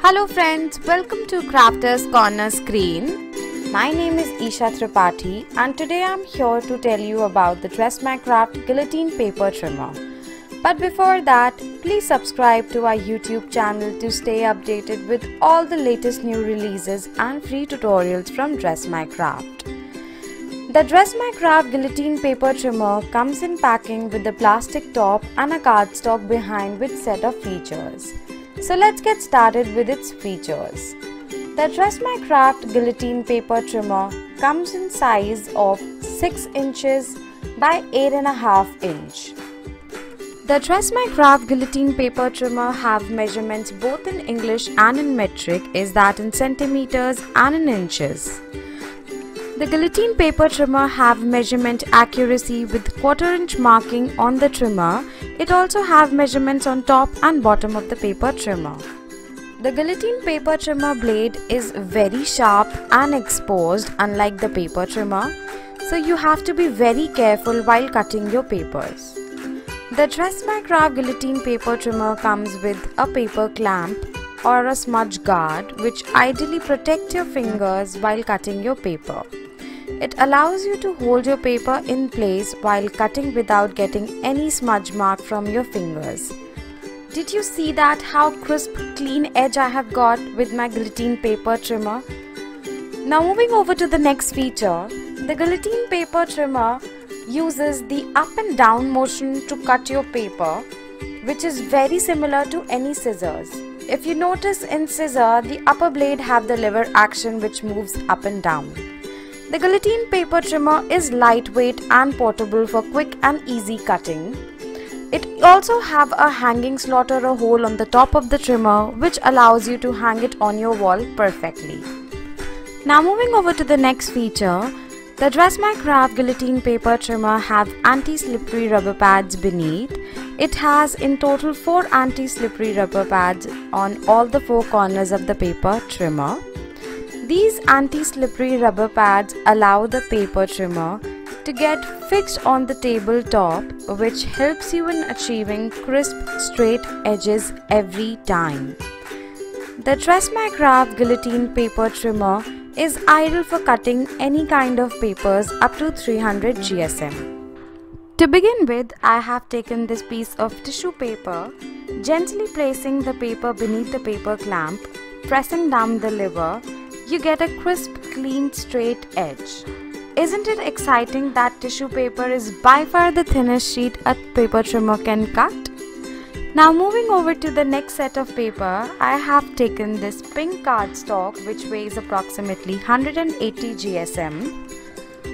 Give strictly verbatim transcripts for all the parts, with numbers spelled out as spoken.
Hello friends, welcome to Crafters Corner Screen. My name is Isha Tripathi and today I'm here to tell you about the Dress My Craft Guillotine Paper Trimmer. But before that, please subscribe to our YouTube channel to stay updated with all the latest new releases and free tutorials from Dress My Craft. The Dress My Craft Guillotine Paper Trimmer comes in packing with the plastic top and a cardstock behind with set of features. So let's get started with its features. The Dress My Craft Guillotine Paper Trimmer comes in size of six inches by eight and a half inch. The Dress My Craft Guillotine Paper Trimmer have measurements both in English and in metric, is that in centimeters and in inches. The Guillotine Paper Trimmer have measurement accuracy with quarter inch marking on the trimmer. It also have measurements on top and bottom of the paper trimmer. The Guillotine Paper Trimmer blade is very sharp and exposed, unlike the paper trimmer, so you have to be very careful while cutting your papers. The Dress My Craft Guillotine Paper Trimmer comes with a paper clamp or a smudge guard which ideally protect your fingers while cutting your paper. It allows you to hold your paper in place while cutting without getting any smudge mark from your fingers. Did you see that how crisp clean edge I have got with my guillotine paper trimmer? Now moving over to the next feature, the guillotine paper trimmer uses the up and down motion to cut your paper, which is very similar to any scissors. If you notice in scissor, the upper blade have the lever action which moves up and down. The guillotine paper trimmer is lightweight and portable for quick and easy cutting. It also have a hanging slot or a hole on the top of the trimmer which allows you to hang it on your wall perfectly. Now moving over to the next feature, the Dress My Craft Guillotine Paper Trimmer have anti-slippery rubber pads beneath. It has in total four anti-slippery rubber pads on all the four corners of the paper trimmer. These anti-slippery rubber pads allow the paper trimmer to get fixed on the tabletop, which helps you in achieving crisp straight edges every time. The Dress My Craft Guillotine Paper Trimmer is ideal for cutting any kind of papers up to three hundred G S M. To begin with, I have taken this piece of tissue paper, gently placing the paper beneath the paper clamp, pressing down the lever. You get a crisp, clean, straight edge. Isn't it exciting that tissue paper is by far the thinnest sheet a paper trimmer can cut? Now moving over to the next set of paper, I have taken this pink cardstock which weighs approximately one hundred eighty G S M.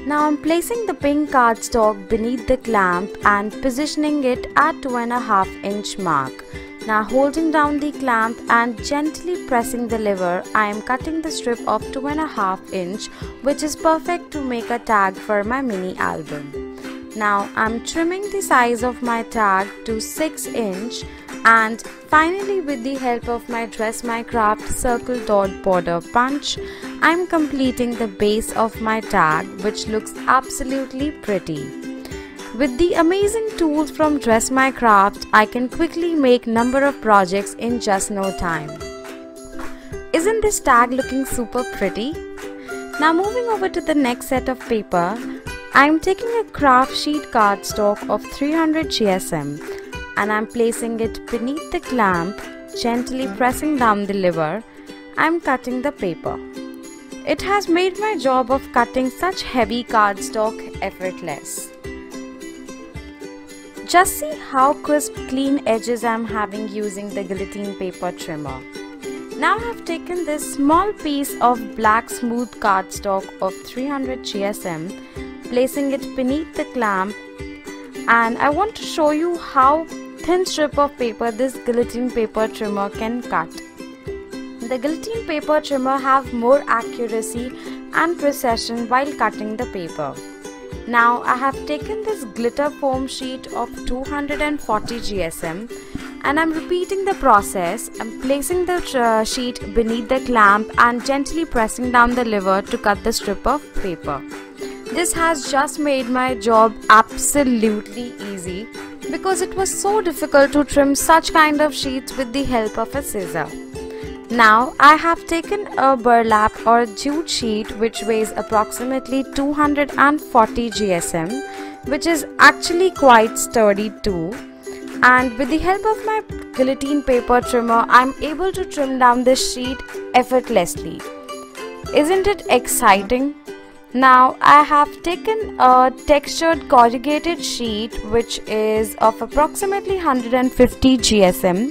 Now I'm placing the pink cardstock beneath the clamp and positioning it at two and a half inch mark. Now holding down the clamp and gently pressing the lever, I am cutting the strip of two and a half inch, which is perfect to make a tag for my mini album. Now I am trimming the size of my tag to six inch and finally with the help of my Dress My Craft circle dot border punch, I am completing the base of my tag which looks absolutely pretty. With the amazing tools from Dress My Craft, I can quickly make number of projects in just no time. Isn't this tag looking super pretty? Now moving over to the next set of paper, I am taking a craft sheet cardstock of three hundred G S M and I am placing it beneath the clamp, gently pressing down the lever. I am cutting the paper. It has made my job of cutting such heavy cardstock effortless. Just see how crisp, clean edges I am having using the guillotine paper trimmer. Now I have taken this small piece of black smooth cardstock of three hundred G S M, placing it beneath the clamp, and I want to show you how thin strip of paper this guillotine paper trimmer can cut. The guillotine paper trimmer have more accuracy and precision while cutting the paper. Now I have taken this glitter foam sheet of two hundred forty G S M and I'm repeating the process. I'm placing the sheet beneath the clamp and gently pressing down the lever to cut the strip of paper. This has just made my job absolutely easy because it was so difficult to trim such kind of sheets with the help of a scissor. Now I have taken a burlap or jute sheet which weighs approximately two hundred forty G S M, which is actually quite sturdy too, and with the help of my guillotine paper trimmer I'm able to trim down this sheet effortlessly. Isn't it exciting? Now I have taken a textured corrugated sheet which is of approximately one hundred fifty G S M.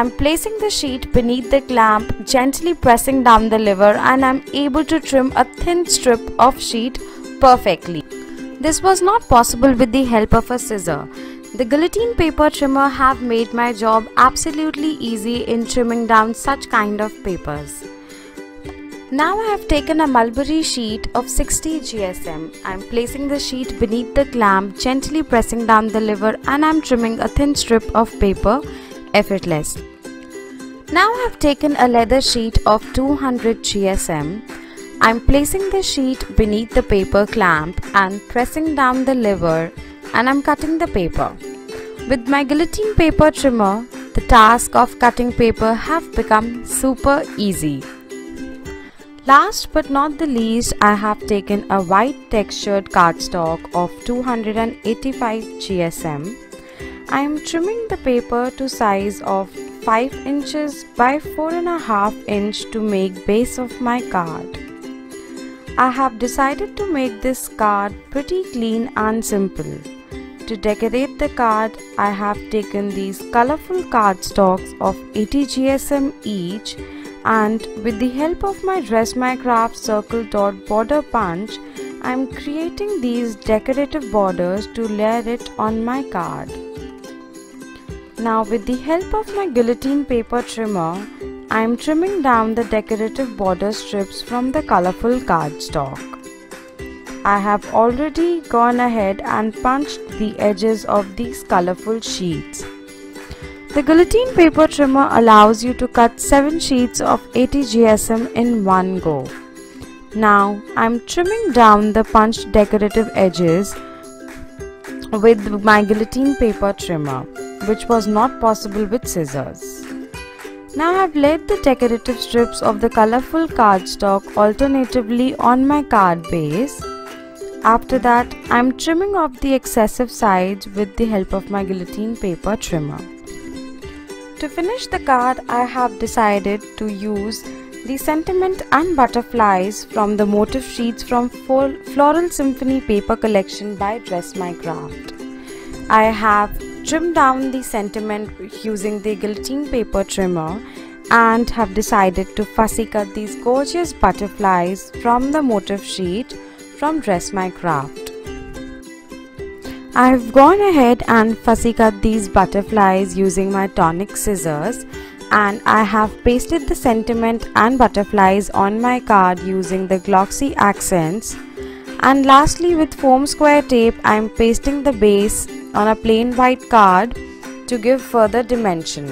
I'm placing the sheet beneath the clamp, gently pressing down the lever, and I'm able to trim a thin strip of sheet perfectly. This was not possible with the help of a scissor. The guillotine paper trimmer have made my job absolutely easy in trimming down such kind of papers. Now I have taken a mulberry sheet of sixty G S M. I'm placing the sheet beneath the clamp, gently pressing down the lever, and I'm trimming a thin strip of paper effortless. Now I have taken a leather sheet of two hundred G S M. I am placing the sheet beneath the paper clamp and pressing down the lever, and I am cutting the paper. With my guillotine paper trimmer, the task of cutting paper have become super easy. Last but not the least, I have taken a white textured cardstock of two hundred eighty-five G S M. I am trimming the paper to size of five inches by four and a half inch to make base of my card. I have decided to make this card pretty clean and simple. To decorate the card, I have taken these colorful cardstocks of eighty G S M each, and with the help of my Dress My Craft circle dot border punch, I am creating these decorative borders to layer it on my card. Now with the help of my guillotine paper trimmer, I am trimming down the decorative border strips from the colorful cardstock. I have already gone ahead and punched the edges of these colorful sheets. The guillotine paper trimmer allows you to cut seven sheets of eighty G S M in one go. Now I am trimming down the punched decorative edges with my guillotine paper trimmer, which was not possible with scissors. Now I have laid the decorative strips of the colorful cardstock alternatively on my card base. After that, I am trimming off the excessive sides with the help of my guillotine paper trimmer. To finish the card, I have decided to use the sentiment and butterflies from the motif sheets from Floral Symphony Paper Collection by Dress My Craft. I have trim down the sentiment using the guillotine paper trimmer and have decided to fussy cut these gorgeous butterflies from the motif sheet from Dress My Craft. I have gone ahead and fussy cut these butterflies using my tonic scissors, and I have pasted the sentiment and butterflies on my card using the glossy accents, and lastly with foam square tape I am pasting the base on a plain white card to give further dimension.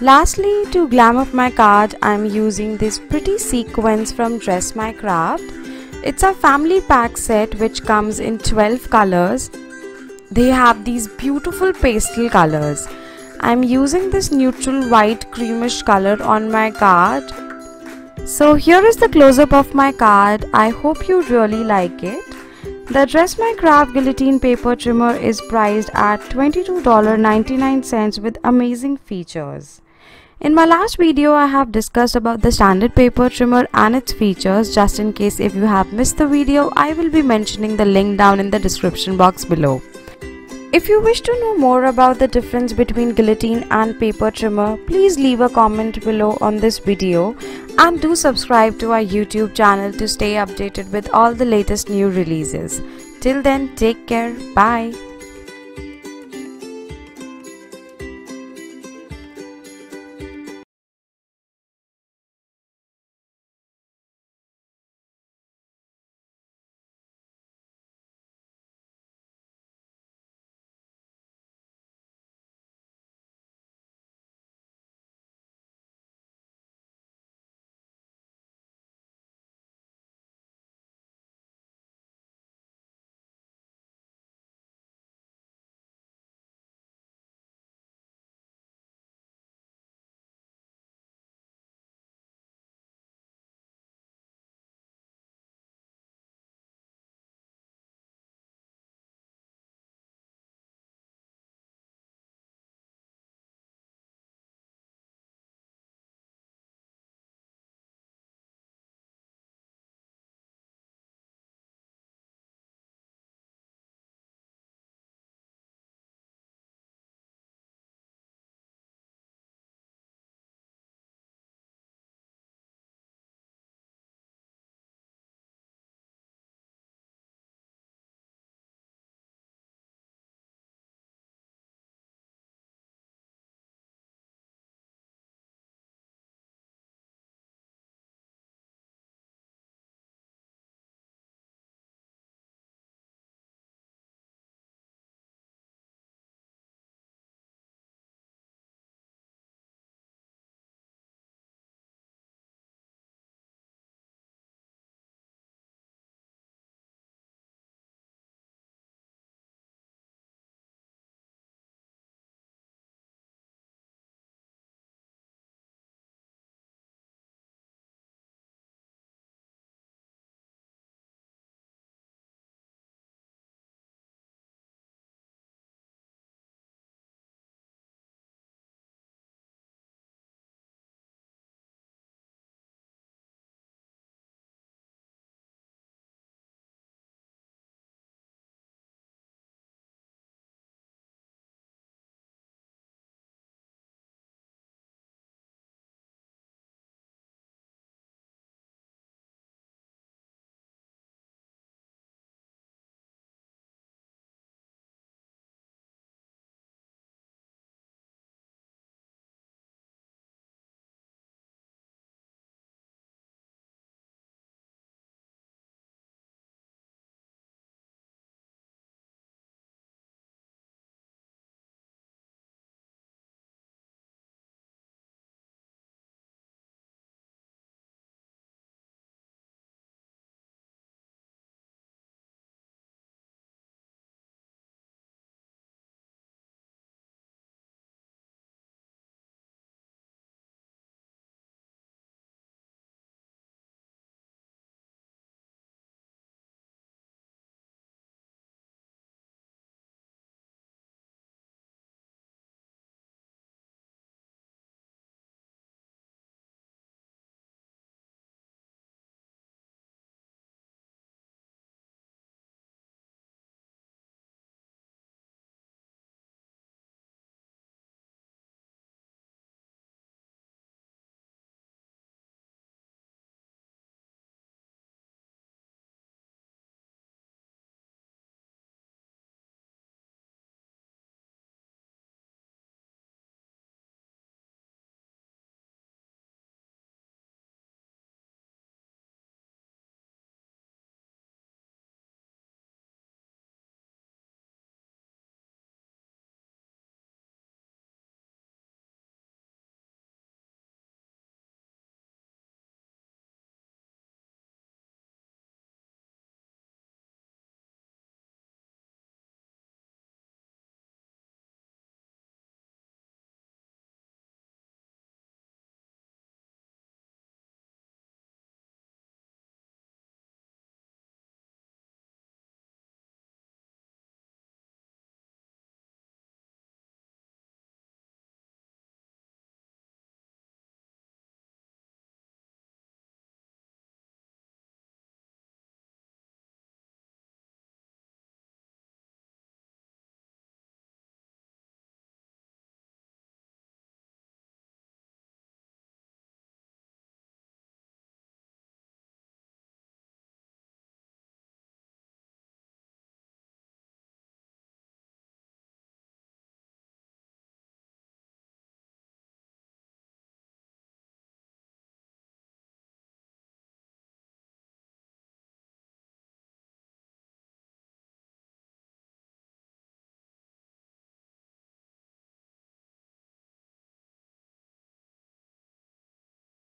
Lastly, to glam up my card, I am using this pretty sequence from Dress My Craft. It's a family pack set which comes in twelve colors. They have these beautiful pastel colors. I am using this neutral white creamish color on my card. So here is the close-up of my card. I hope you really like it. The Dress My Craft guillotine paper trimmer is priced at twenty-two ninety-nine with amazing features. In my last video, I have discussed about the standard paper trimmer and its features. Just in case if you have missed the video, I will be mentioning the link down in the description box below. If you wish to know more about the difference between guillotine and paper trimmer, please leave a comment below on this video and do subscribe to our YouTube channel to stay updated with all the latest new releases. Till then, take care. Bye.